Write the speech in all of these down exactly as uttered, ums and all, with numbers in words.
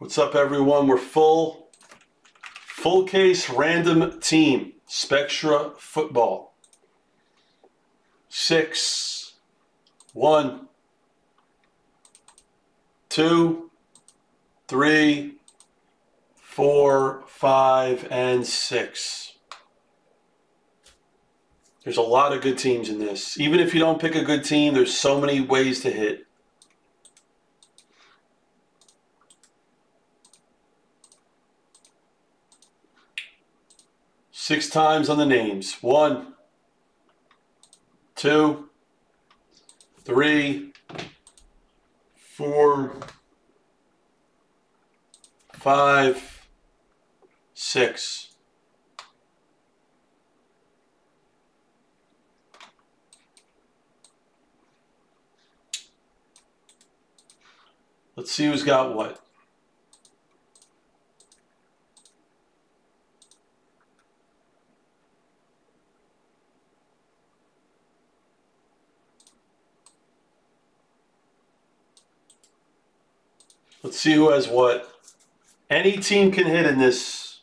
What's up, everyone? We're full, full case random team, Spectra football. Six, one, two, three, four, five, and six. There's a lot of good teams in this. Even if you don't pick a good team, there's so many ways to hit. Six times on the names. One, two, three, four, five, six. Let's see who's got what. Let's see who has what. Any team can hit in this.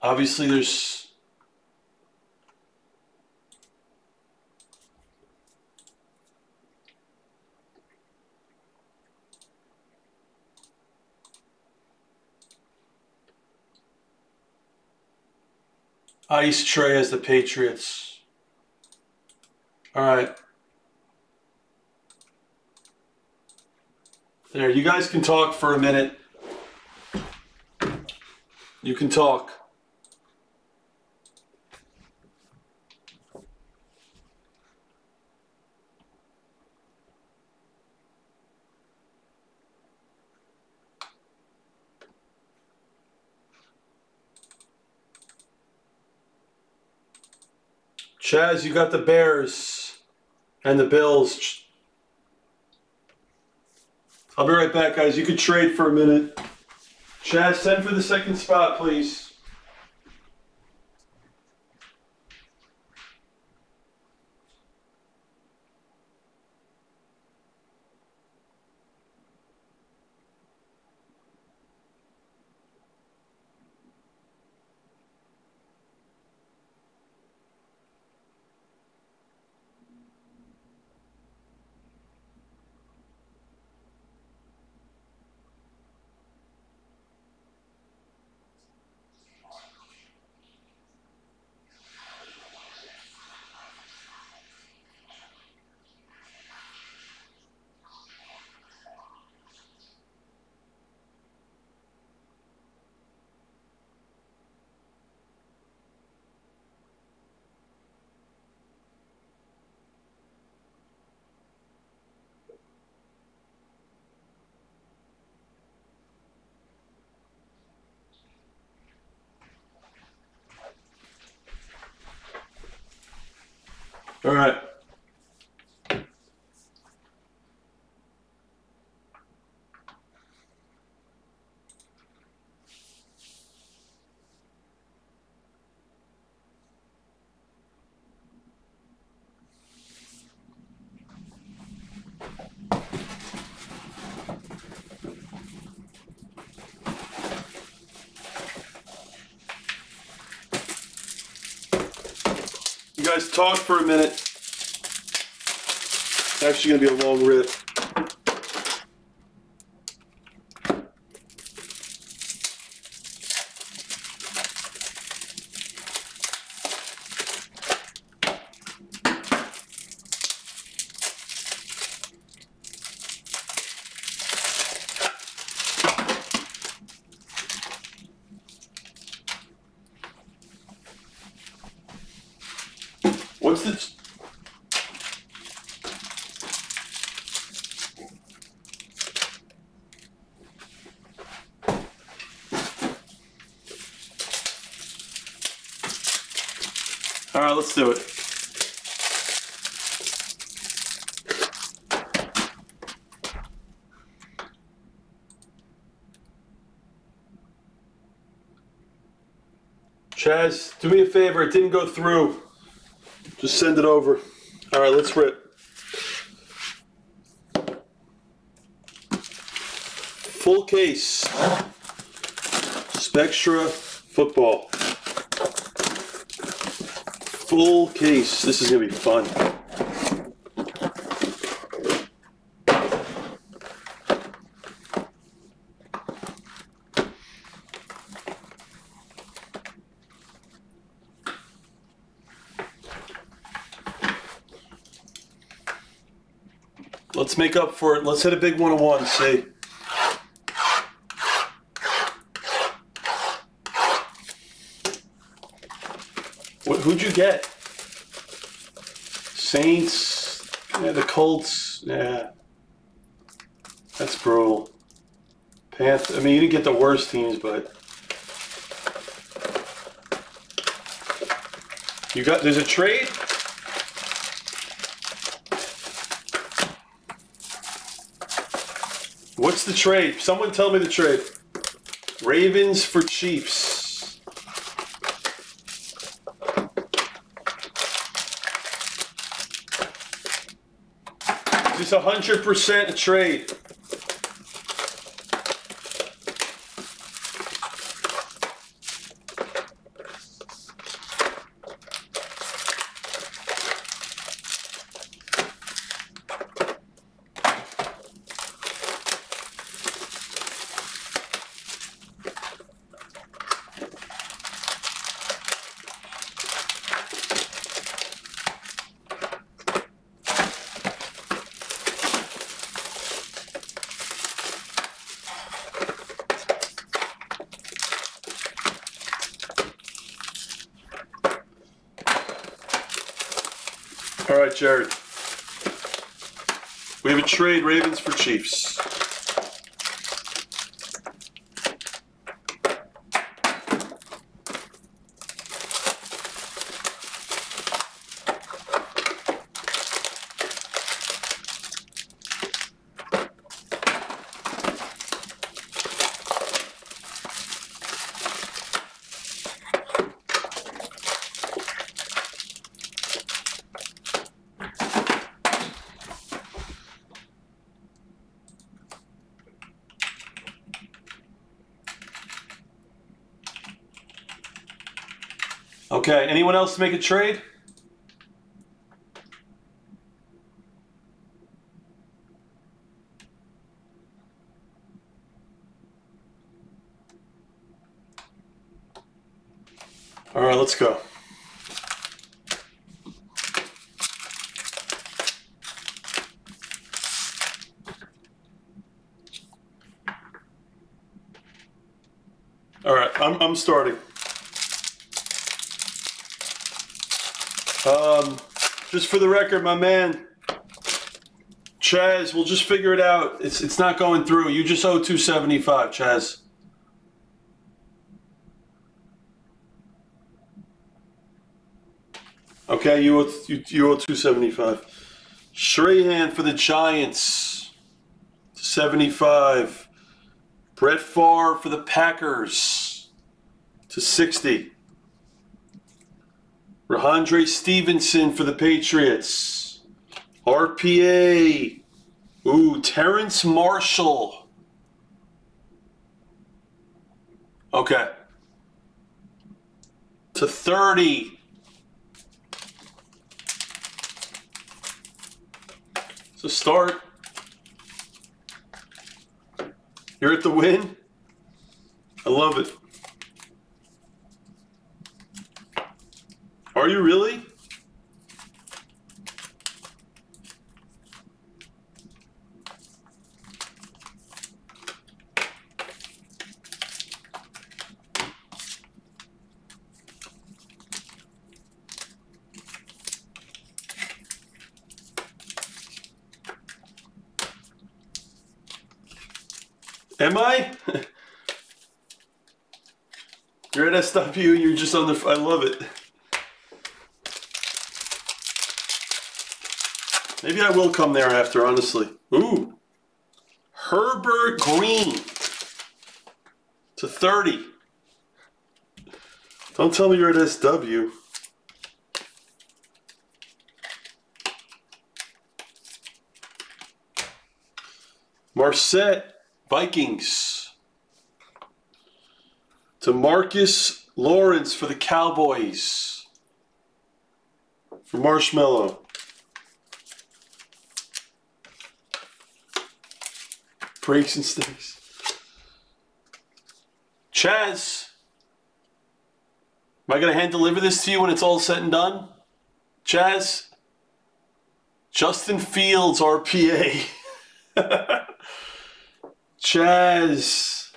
Obviously, there's Ice Trey as the Patriots. All right. There, you guys can talk for a minute. You can talk. Chaz, you got the Bears and the Bills. I'll be right back, guys. You could trade for a minute. Chaz, send for the second spot, please. All right. You guys talk for a minute. It's actually going to be a long rip. What's the... All right, let's do it. Chaz, do me a favor. It didn't go through. Just send it over. All right, let's rip. full case. Spectra football. Full case. This is going to be fun. Let's make up for it. Let's hit a big one oh one, see. What, who'd you get? Saints, yeah, the Colts, yeah. That's brutal. Panthers, I mean, you didn't get the worst teams, but you got, there's a trade. What's the trade? Someone tell me the trade. Ravens for Chiefs. Just a hundred percent a trade. All right, Jared. We have a trade, Ravens for Chiefs. Okay, anyone else make a trade? All right, let's go. All right, I'm, I'm starting. Um, just for the record, my man, Chaz, we'll just figure it out. It's it's not going through. You just owe two seventy-five, Chaz. Okay, you owe, you, you owe two seventy-five. Shrehan for the Giants, seventy-five. Brett Favre for the Packers, to sixty. Rhamondre Stevenson for the Patriots. R P A. Ooh, Terrence Marshall. Okay. To thirty. It's a start. You're at the win. I love it. Are you really? Am I? You're at S W, you're just on the, I love it. Maybe I will come there after, honestly. Ooh. Herbert Green. To thirty. Don't tell me you're at S W. Marset. Vikings to Marcus Lawrence for the Cowboys. For Marshmallow. Breaks and sticks. Chaz, am I going to hand deliver this to you when it's all said and done? Chaz, Justin Fields, R P A. Chaz.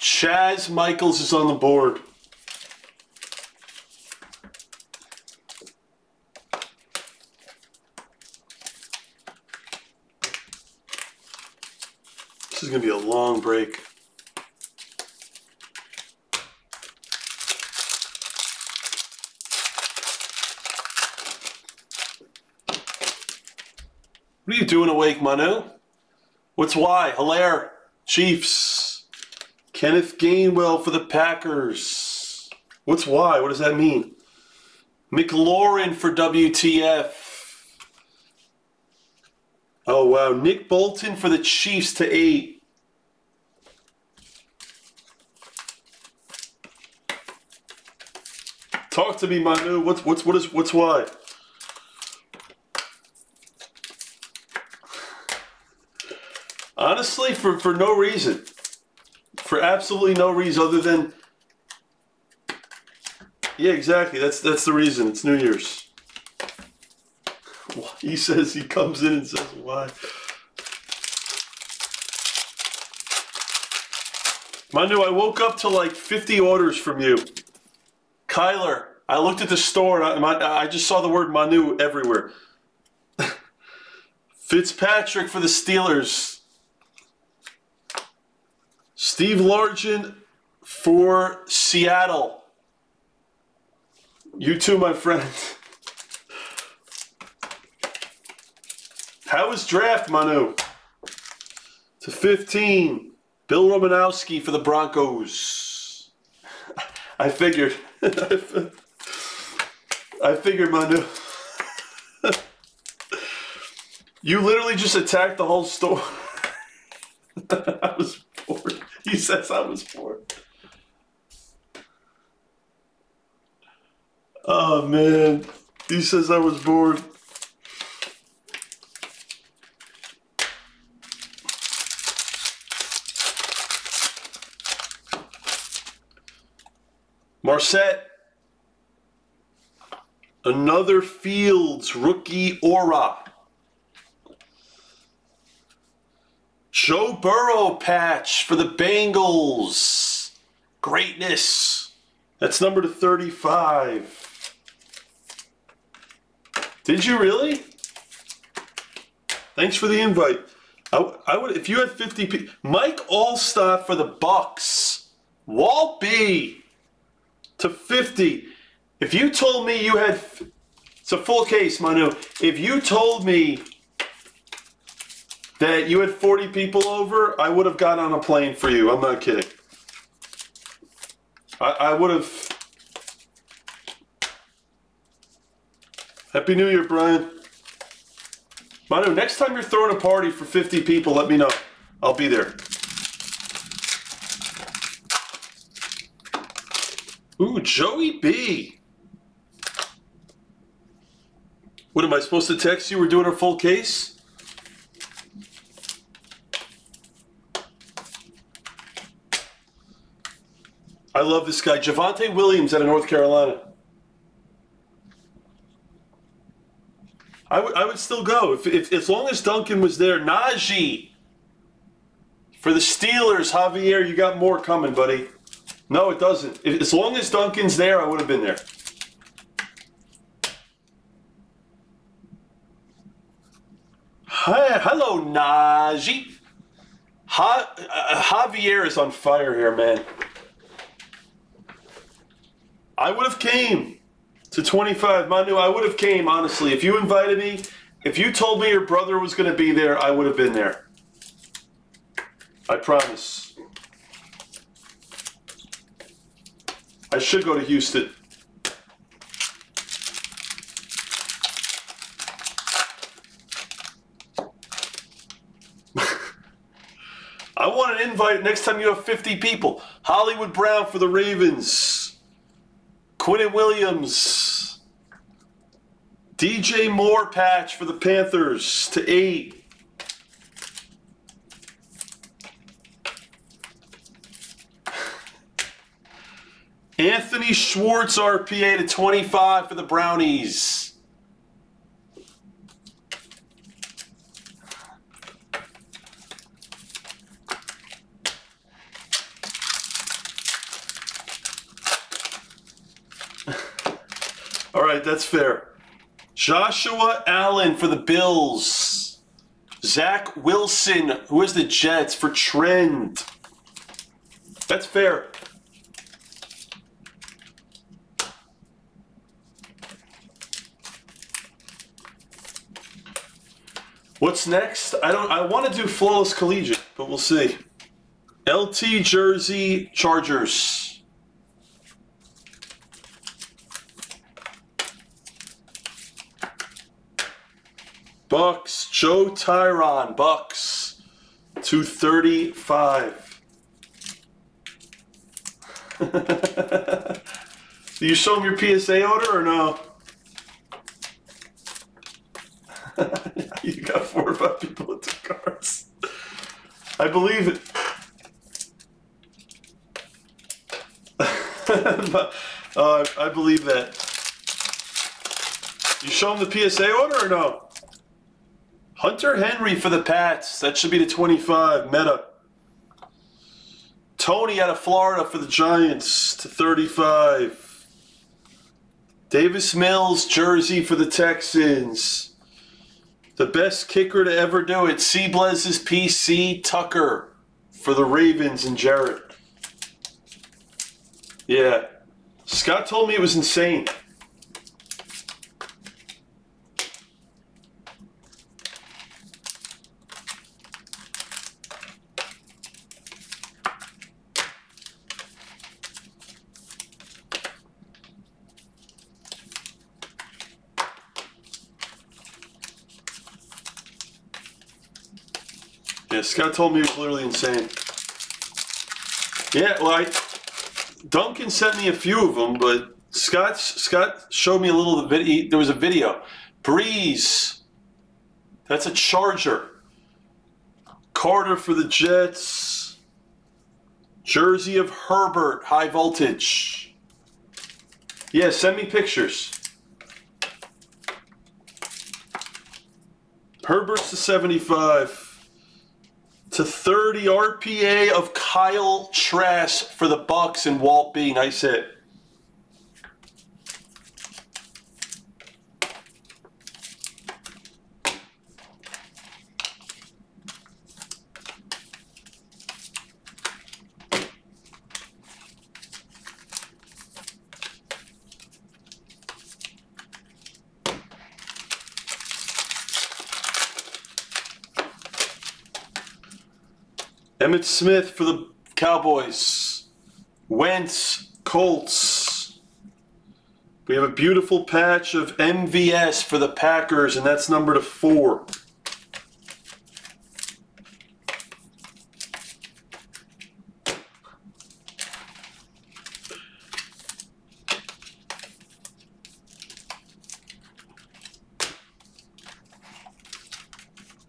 Chaz Michaels is on the board. This is going to be a long break. What are you doing awake, Manu? What's why? Hilaire, Chiefs. Kenneth Gainwell for the Packers. What's why? What does that mean? McLaurin for W T F. Oh, wow. Nick Bolton for the Chiefs to eight. Talk to me, Manu. What's what's what is what's why? Honestly, for, for no reason. For absolutely no reason other than... Yeah, exactly. That's that's the reason. It's New Year's. He says he comes in and says, why? Manu, I woke up to like fifty orders from you. Kyler, I looked at the store and I, I just saw the word Manu everywhere. Fitzpatrick for the Steelers. Steve Largent for Seattle. You too, my friend. How was draft, Manu? To fifteen. Bill Romanowski for the Broncos. I figured. I figured, Manu. You literally just attacked the whole store. I was bored. He says I was bored. Oh, man. He says I was bored. Marset. Another Fields rookie aura. Joe Burrow patch for the Bengals. Greatness. That's number to thirty-five. Did you really? Thanks for the invite. I, I would if you had fifty people. Mike Allstott for the Bucks. Walt B to fifty. If you told me you had, it's a full case, Manu. If you told me that you had forty people over, I would have got on a plane for you. I'm not kidding. I, I would have. Happy New Year, Brian. Manu, next time you're throwing a party for fifty people, let me know. I'll be there. Ooh, Joey B. What, am I supposed to text you? We're doing a full case? I love this guy. Javonte Williams out of North Carolina. I would I would still go if, if as long as Duncan was there. Najee for the Steelers. Javier, you got more coming, buddy. No, it doesn't. If, as long as Duncan's there, I would have been there. Hi, hello, Najee. Ha, uh, Javier is on fire here, man. I would have came to twenty-five. Manu, I would have came, honestly. If you invited me, if you told me your brother was going to be there, I would have been there. I promise. I should go to Houston. invite next time you have fifty people. Hollywood Brown for the Ravens. Quinnen Williams. D J Moore patch for the Panthers to eight. Anthony Schwartz R P A to twenty-five for the Brownies. All right, that's fair. Joshua Allen for the Bills. Zach Wilson, who is the Jets, for Trent. That's fair. What's next? I don't. I want to do Flawless Collegiate, but we'll see. L T Jersey Chargers. Bucks. Joe Tyron. Bucks. two thirty-five. Do you show him your P S A order or no? You got four or five people with two cards. I believe it. uh, I believe that. You show them the P S A order or no? Hunter Henry for the Pats. That should be the twenty-five. Meta. Tony out of Florida for the Giants to thirty-five. Davis Mills, jersey for the Texans. The best kicker to ever do it, C-Blez's P C Tucker for the Ravens and Jared. Yeah. Scott told me it was insane. Scott told me it was literally insane. Yeah, like Duncan sent me a few of them, but Scott Scott showed me a little of the video. There was a video. Breeze, that's a Charger. Carter for the Jets. Jersey of Herbert, high voltage. Yeah, send me pictures. Herbert's to seventy-five. To thirty R P A of Kyle Trask for the Bucks and Walt B. Nice hit. Emmitt Smith for the Cowboys. Wentz, Colts. We have a beautiful patch of M V S for the Packers, and that's number to four.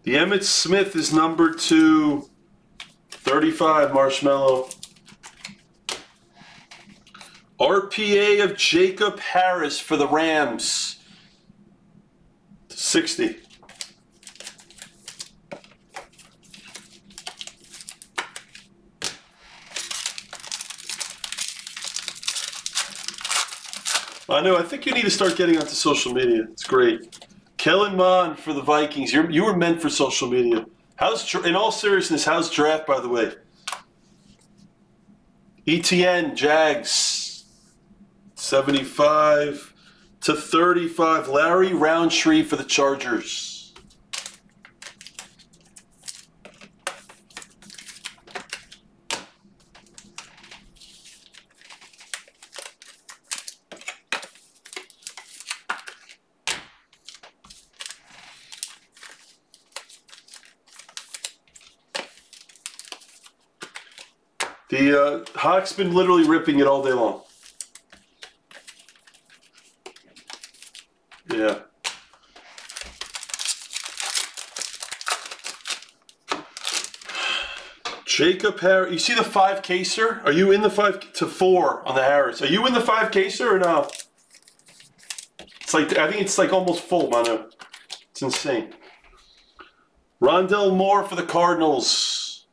The Emmitt Smith is number two. thirty-five, Marshmallow. R P A of Jacob Harris for the Rams. sixty. Manu, I think you need to start getting onto social media. It's great. Kellen Mond for the Vikings. You're, you were meant for social media. How's, in all seriousness, how's draft, by the way? E T N, Jags, seventy-five to thirty-five. Larry Roundtree for the Chargers. The uh, Hawks been literally ripping it all day long. Yeah. Jacob Harris. You see the five-caser? Are you in the five to four on the Harris? Are you in the five-caser or no? It's like, I think it's like almost full, Manu. It's insane. Rhamondre Moore for the Cardinals.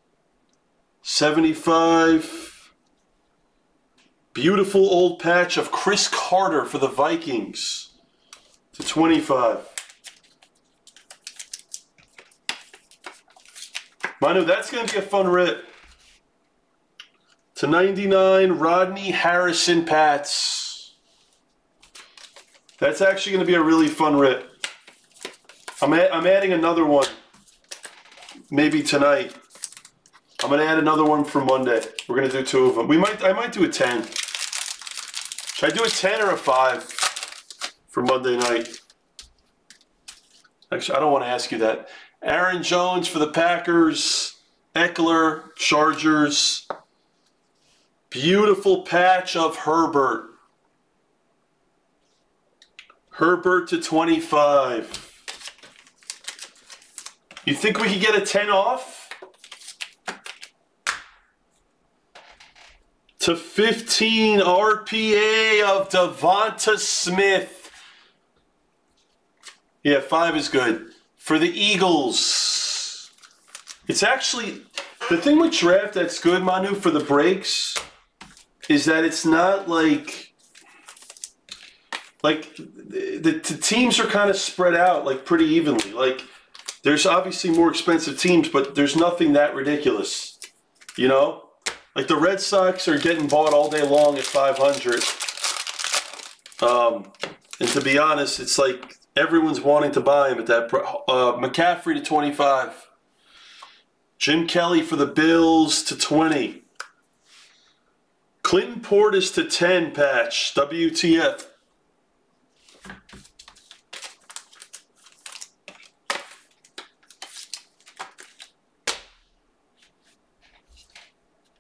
seventy-five. Beautiful old patch of Chris Carter for the Vikings. To twenty-five. Manu, that's going to be a fun rip. To ninety-nine, Rodney Harrison Pats. That's actually going to be a really fun rip. I'm, a I'm adding another one. Maybe tonight. I'm going to add another one for Monday. We're going to do two of them. We might, I might do a ten. Should I do a ten or a five for Monday night? Actually, I don't want to ask you that. Aaron Jones for the Packers, Eckler, Chargers. Beautiful patch of Herbert. Herbert to twenty-five. You think we could get a ten off? To fifteen, R P A of Devonta Smith. Yeah, five is good. For the Eagles, it's actually, the thing with draft that's good, Manu, for the breaks, is that it's not like, like, the, the teams are kind of spread out, like, pretty evenly. Like, there's obviously more expensive teams, but there's nothing that ridiculous, you know? Like, the Red Sox are getting bought all day long at five hundred. Um, and to be honest, it's like, everyone's wanting to buy him at that price. Uh, McCaffrey to twenty-five. Jim Kelly for the Bills to twenty. Clinton Portis to ten patch. W T F.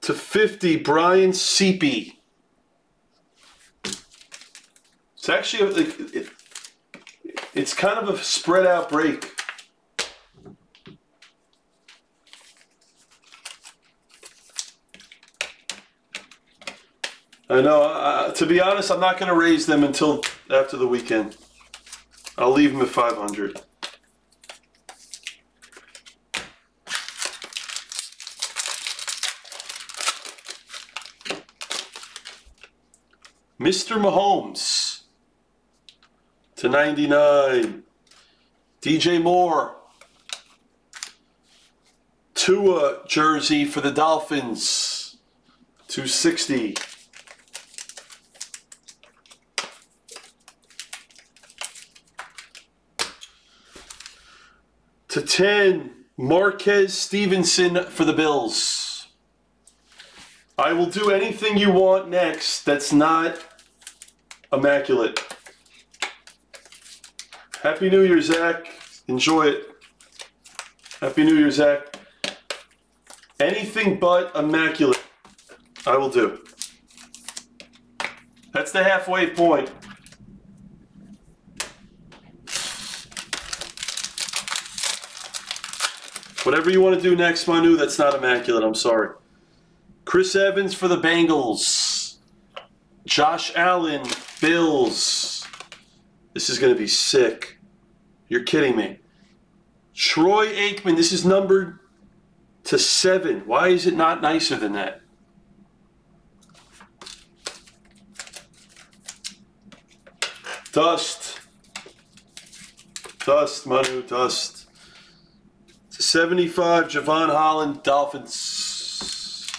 To fifty, Brian Seapy. It's actually... It, it, It's kind of a spread out break. I know, uh, to be honest, I'm not going to raise them until after the weekend. I'll leave them at five hundred. Mister Mahomes. To ninety-nine, D J Moore, Tua jersey for the Dolphins, to sixty. To ten, Marcus Stevenson for the Bills. I will do anything you want next that's not immaculate. Happy New Year, Zach. Enjoy it. Happy New Year, Zach. Anything but immaculate, I will do. That's the halfway point. Whatever you want to do next, Manu, that's not immaculate. I'm sorry. Chris Evans for the Bengals. Josh Allen, Bills. This is going to be sick. You're kidding me. Troy Aikman, this is numbered to seven. Why is it not nicer than that? Dust. Dust, Manu, dust. To seventy-five, Javon Holland, Dolphins.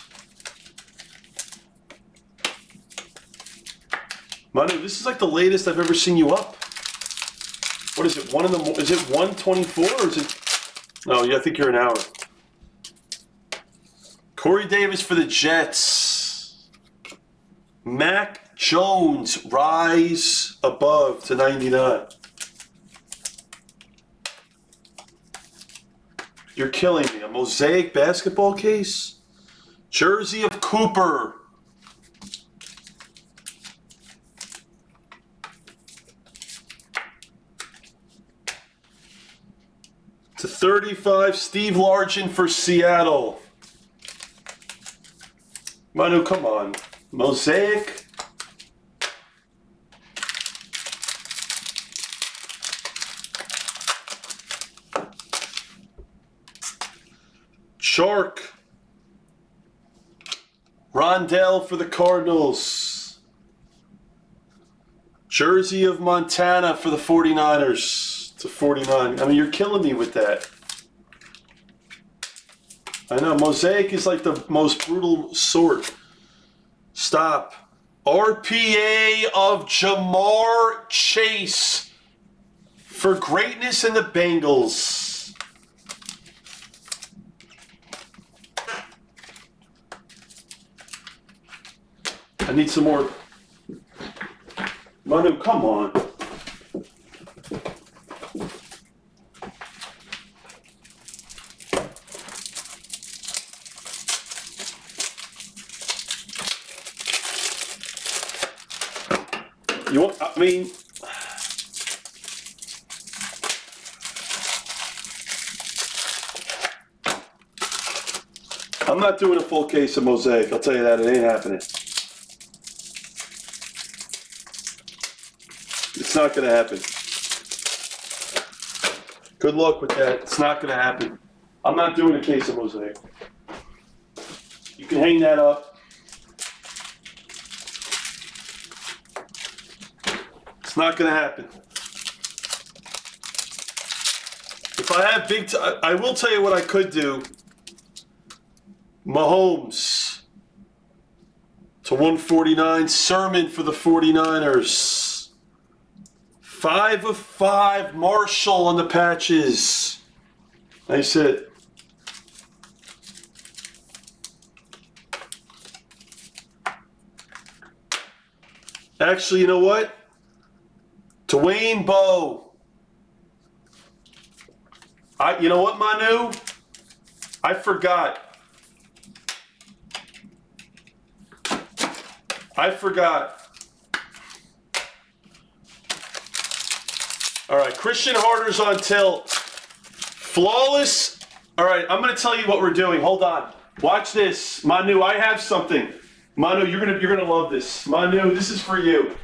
Manu, this is like the latest I've ever seen you up. What is it? One in the mo is it one twenty-four or is it? No, yeah, I think you're an hour. Corey Davis for the Jets. Mac Jones, rise above to ninety-nine. You're killing me. A mosaic basketball case? Jersey of Cooper. to thirty-five, Steve Largent for Seattle. Manu, come on. Mosaic. Shark. Rondell for the Cardinals. Jersey of Montana for the 49ers to forty-nine. I mean, you're killing me with that. I know, Mosaic is like the most brutal sort. Stop. R P A of Jamar Chase for greatness in the Bengals. I need some more. Manu, come on. You want, I mean, I'm not doing a full case of Mosaic. I'll tell you that. It ain't happening. It's not going to happen. Good luck with that. It's not going to happen. I'm not doing a case of Mosaic. You can hang that up. It's not going to happen. If I have big time, I will tell you what I could do. Mahomes to one forty-nine. Sermon for the 49ers. Five of five, Marshall on the patches. Nice hit. Actually, you know what? Dwayne Bowe. I, you know what, Manu? I forgot. I forgot. All right, Christian Harder's on tilt. Flawless. All right, I'm going to tell you what we're doing. Hold on. Watch this. Manu, I have something. Manu, you're going to you're going to love this. Manu, this is for you.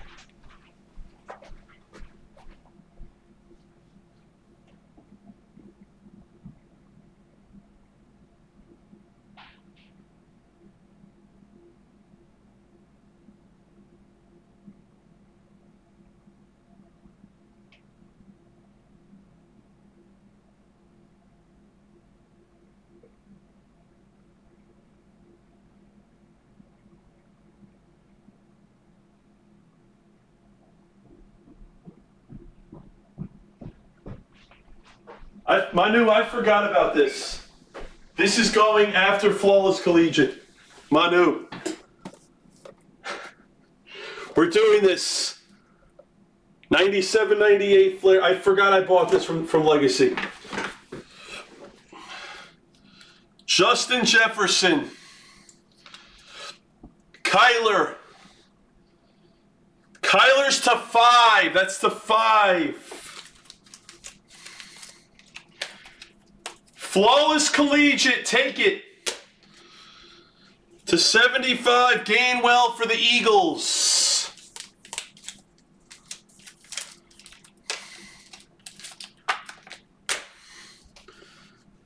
I, Manu, I forgot about this. This is going after Flawless Collegiate. Manu, we're doing this. ninety-seven ninety-eight Flair. I forgot I bought this from, from Legacy. Justin Jefferson. Kyler. Kyler's to five. That's to five. Flawless Collegiate, take it. to seventy-five, Gainwell for the Eagles.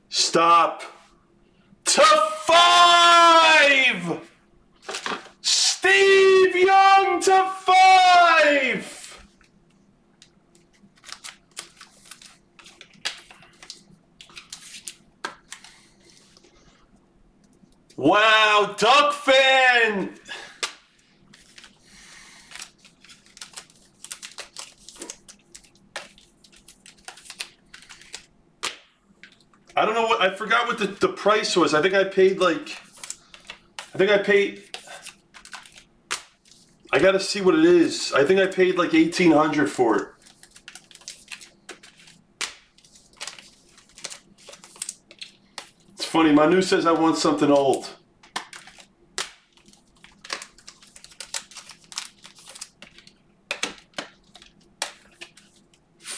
Stop. To five. Steve Young to five. Wow, Duck fan! I don't know what, I forgot what the, the price was. I think I paid like, I think I paid, I gotta see what it is. I think I paid like eighteen hundred dollars for it. Funny, Manu says I want something old.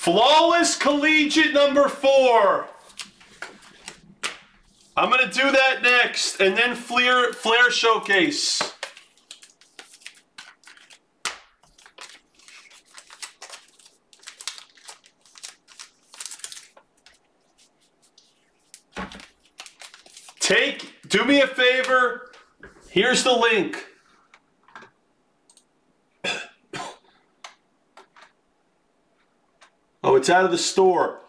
Flawless collegiate number four. I'm going to do that next, and then Flair, Flair Showcase. Take, do me a favor, here's the link. Oh, it's out of the store.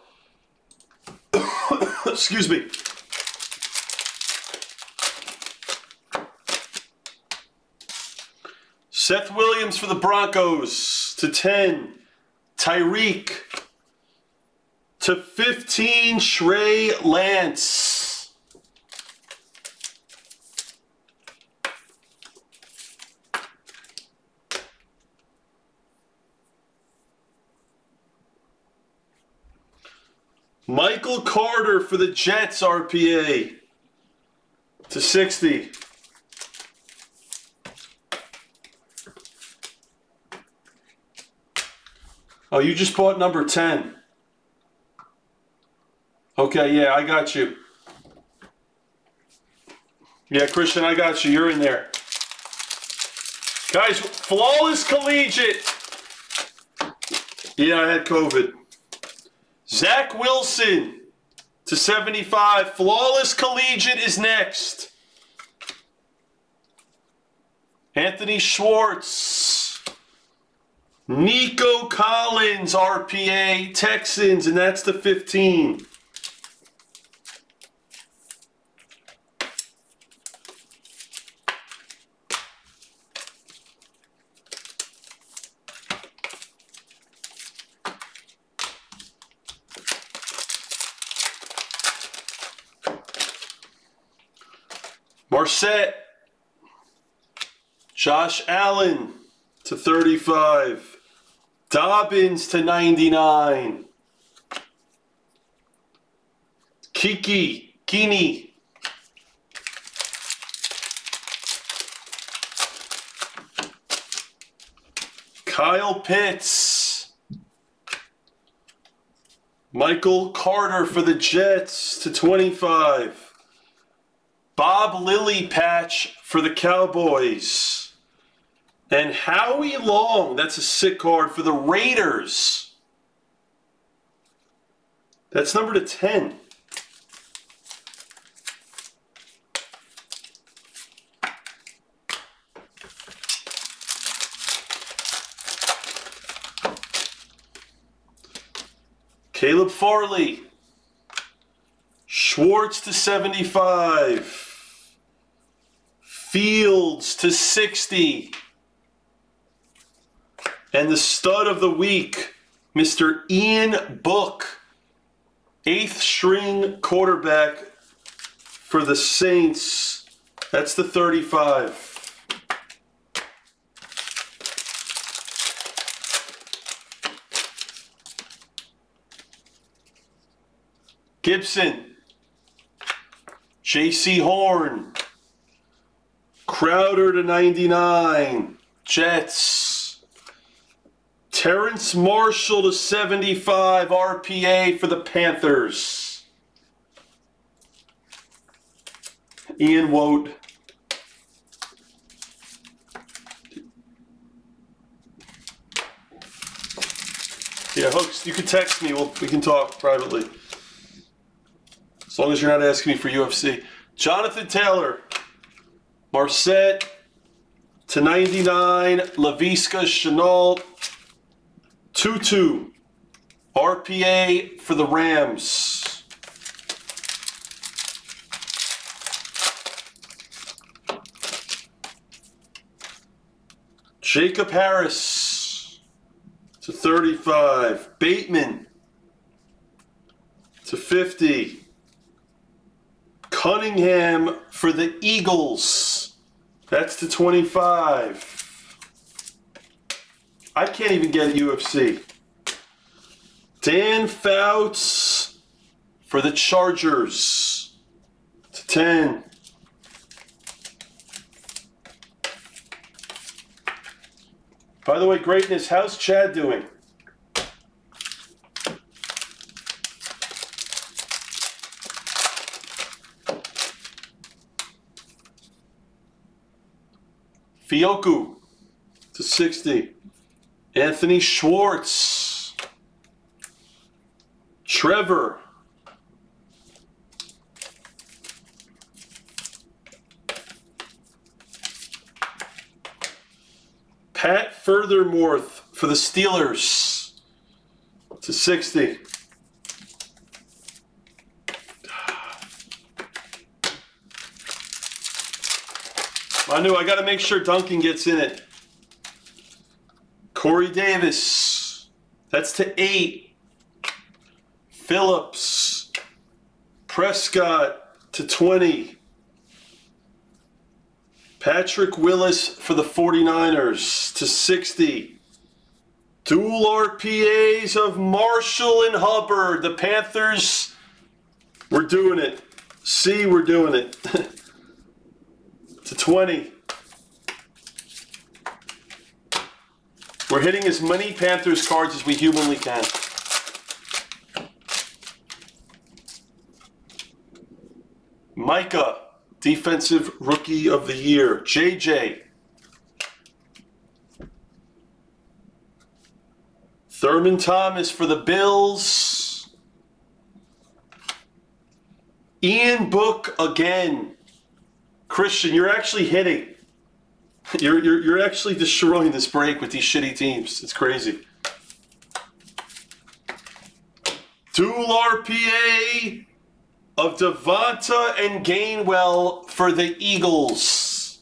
Excuse me. Seth Williams for the Broncos to ten. Tyreek to fifteen. Trey Lance. Michael Carter for the Jets R P A to sixty. Oh, you just bought number ten. Okay, yeah, I got you. Yeah, Christian, I got you. You're in there. Guys, flawless collegiate. Yeah, I had COVID. Zach Wilson to seventy-five. Flawless collegiate is next. Anthony Schwartz. Nico Collins, R P A, Texans, and that's the fifteen. Marset, Josh Allen to thirty-five, Dobbins to ninety-nine, Kiki, Kini, Kyle Pitts, Michael Carter for the Jets to twenty-five. Bob Lilly patch for the Cowboys. And Howie Long, that's a sick card for the Raiders. That's number to ten. Caleb Farley. Schwartz to seventy-five. Fields to sixty. And the stud of the week, Mister Ian Book, eighth string quarterback for the Saints. That's the thirty-five. Gibson. J C Horn, Crowder to ninety-nine, Jets, Terrence Marshall to seventy-five, R P A for the Panthers, Ian Woad. Yeah, Hooks, you can text me, we'll, we can talk privately. As long as you're not asking me for U F C. Jonathan Taylor. Marset to ninety-nine. Laviska Shenault. two two. R P A for the Rams. Jacob Harris to thirty-five. Bateman to fifty. Cunningham for the Eagles. That's to twenty-five. I can't even get U F C. Dan Fouts for the Chargers to ten. By the way, greatness, how's Chad doing? Fioku to sixty. Anthony Schwartz. Trevor. Pat Furthermorth for the Steelers to sixty. Manu, I got to make sure Duncan gets in it. Corey Davis, that's to eight. Phillips, Prescott to twenty. Patrick Willis for the forty-niners to sixty. Dual R P As of Marshall and Hubbard. The Panthers, we're doing it. See, we're doing it. To twenty. We're hitting as many Panthers cards as we humanly can. Micah, Defensive Rookie of the Year. J J. Thurman Thomas for the Bills. Ian Book again. Christian, you're actually hitting. You're, you're, you're actually destroying this break with these shitty teams. It's crazy. Dual R P A of Devonta and Gainwell for the Eagles.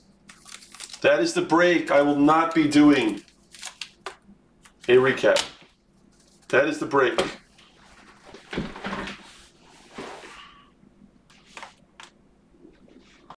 That is the break. I will not be doing a recap. That is the break.